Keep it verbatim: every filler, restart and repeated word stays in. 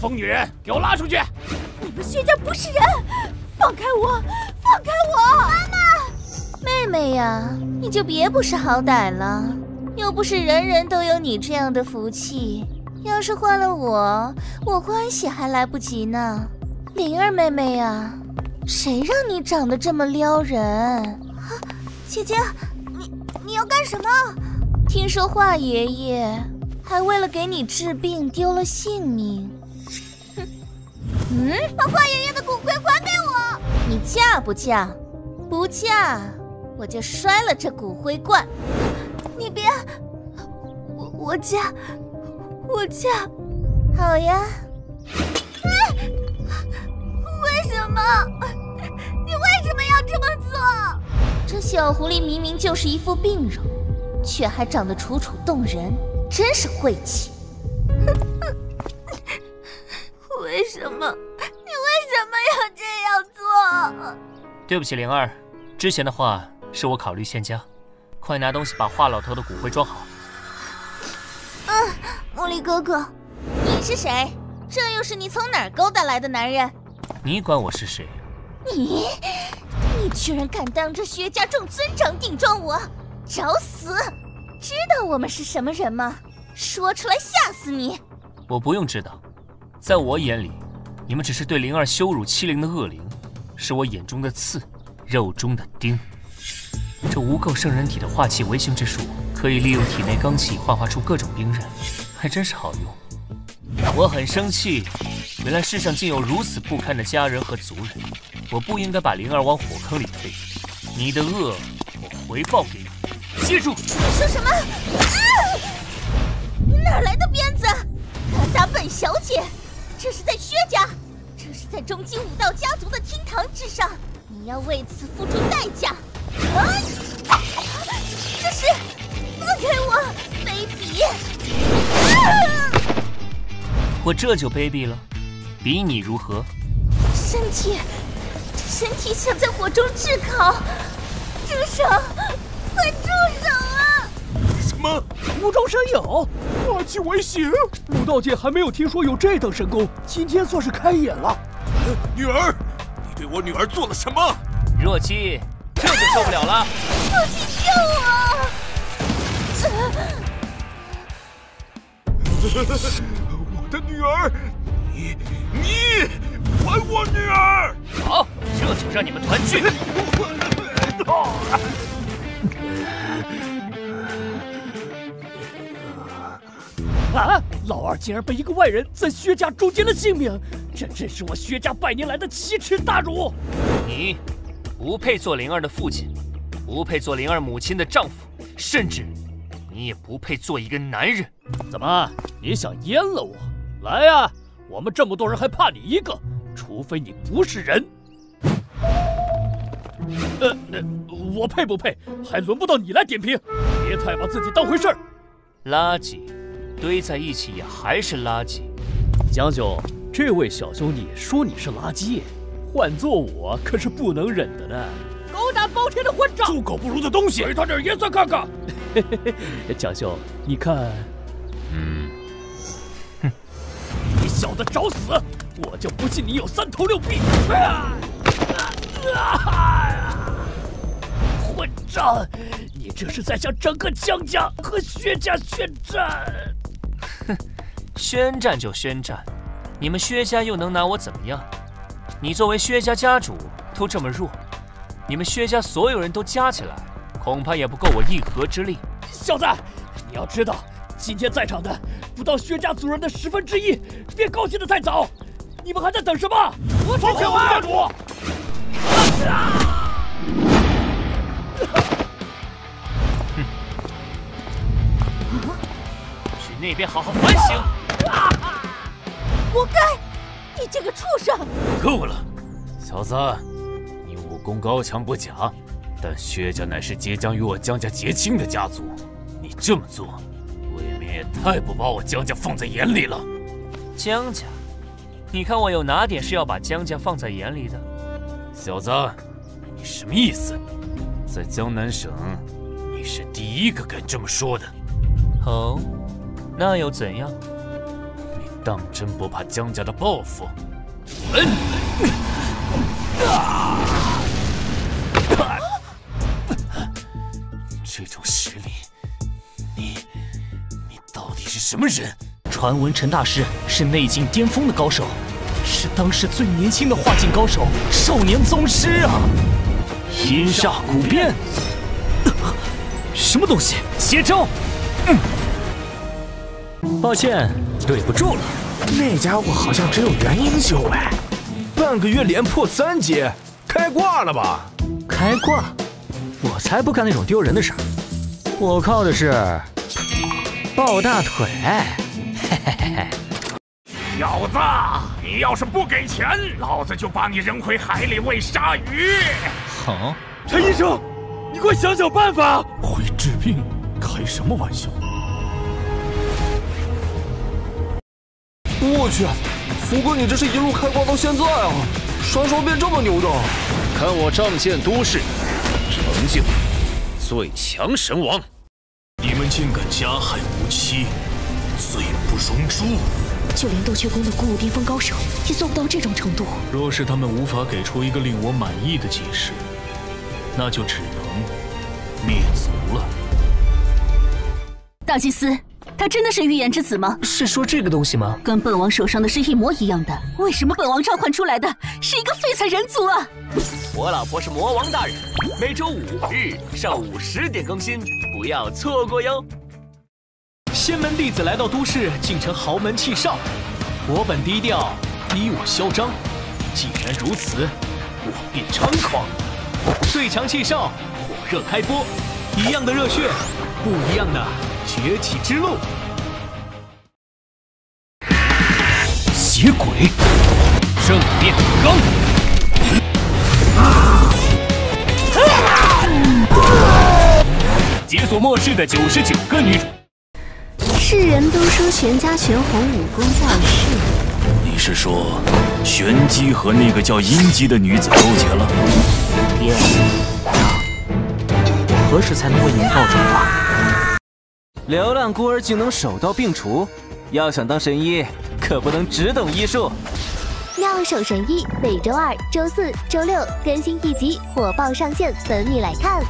疯女人，给我拉出去！你们薛家不是人，放开我，放开我！妈妈，妹妹呀，你就别不识好歹了，又不是人人都有你这样的福气。要是换了我，我欢喜还来不及呢。灵儿妹妹呀，谁让你长得这么撩人？啊，姐姐，你你要干什么？听说华爷爷还为了给你治病丢了性命。哼，嗯，把华爷爷的骨灰还给我！你嫁不嫁？不嫁，我就摔了这骨灰罐。你别，我我嫁，我嫁。好呀。哎，为什么？你为什么要这么做？这小狐狸明明就是一副病容，却还长得楚楚动人。 真是晦气！为什么？你为什么要这样做？对不起，灵儿，之前的话是我考虑欠佳。快拿东西把华老头的骨灰装好。嗯，狐狸哥哥，你是谁？这又是你从哪儿勾搭来的男人？你管我是谁？你，你居然敢当着薛家众尊长顶撞我，找死！ 知道我们是什么人吗？说出来吓死你！我不用知道，在我眼里，你们只是对灵儿羞辱欺凌的恶灵，是我眼中的刺，肉中的钉。这无垢圣人体的化气维形之术，可以利用体内罡气幻化出各种兵刃，还真是好用。我很生气，原来世上竟有如此不堪的家人和族人，我不应该把灵儿往火坑里推。你的恶，我回报给你。 接住！你说什么？啊！哪来的鞭子？敢打本小姐？这是在薛家，这是在中京武道家族的厅堂之上，你要为此付出代价！啊！这是，放开我，卑鄙！啊！我这就卑鄙了，比你如何？身体，身体像在火中炙烤，住手！ 快住手啊！什么？无中生有，化气为形？武道界还没有听说有这等神功，今天算是开眼了。呃、女儿，你对我女儿做了什么？若曦，这就受不了了。若曦、啊，救我！我的女儿，你你还我女儿！好，这就让你们团聚。啊！老二竟然被一个外人在薛家诛奸了性命，这真是我薛家百年来的奇耻大辱！你不配做灵儿的父亲，不配做灵儿母亲的丈夫，甚至你也不配做一个男人。怎么，你想阉了我？来呀、啊，我们这么多人还怕你一个？除非你不是人。呃，我配不配，还轮不到你来点评。别太把自己当回事儿，垃圾。 堆在一起也还是垃圾，江兄，这位小兄弟说你是垃圾，换做我可是不能忍的呢。狗胆包天的混账，猪狗不如的东西，给他点颜色看看。江兄，你看，嗯，哼，你小子找死！我就不信你有三头六臂！啊啊、混账，你这是在向整个江家和薛家宣战！ 哼，宣战就宣战，你们薛家又能拿我怎么样？你作为薛家家主都这么弱，你们薛家所有人都加起来，恐怕也不够我一合之力。小子，你要知道，今天在场的不到薛家族人的十分之一，别高兴得太早。你们还在等什么？我放开我家主！啊 那边好好反省！活该！你这个畜生！够了，小子，你武功高强不假，但薛家乃是即将与我江家结亲的家族，你这么做，未免也太不把我江家放在眼里了。江家？你看我有哪点是要把江家放在眼里的？小子，你什么意思？在江南省，你是第一个敢这么说的。哦。 那又怎样？你当真不怕江家的报复？滚！这种实力，你你到底是什么人？传闻陈大师是内境巅峰的高手，是当时最年轻的化境高手，少年宗师啊！阴煞古鞭，什么东西？邪招！嗯 抱歉，对不住了。那家伙好像只有元婴修为，半个月连破三阶，开挂了吧？开挂？我才不干那种丢人的事儿。我靠的是抱大腿。嘿嘿嘿嘿。小子，你要是不给钱，老子就把你扔回海里喂鲨鱼。好、啊，陈医生，你快想想办法。会治病？开什么玩笑？ 我去，福哥，你这是一路开挂到现在啊，啥时候变这么牛的？看我仗剑都市，成就最强神王！你们竟敢加害无期，罪不容诛！就连斗阙宫的古武巅峰高手也做不到这种程度。若是他们无法给出一个令我满意的解释，那就只能灭族了。大祭司。 他真的是预言之子吗？是说这个东西吗？跟本王手上的是一模一样的，为什么本王召唤出来的是一个废材人族啊？我老婆是魔王大人，每周五日上午十点更新，不要错过哟。仙门弟子来到都市，竟成豪门弃少。我本低调，逼我嚣张。既然如此，我便猖狂。最强弃少，火热开播，一样的热血，不一样的。 崛起之路，邪鬼，正面刚，解锁末世的九十九个女主。世人都说玄家玄红武功盖世，你是说玄机和那个叫阴姬的女子勾结了？爹，何时才能为您报仇啊？ 流浪孤儿竟能手到病除，要想当神医，可不能只懂医术。妙手神医每周二、周四、周六更新一集，火爆上线，等你来看。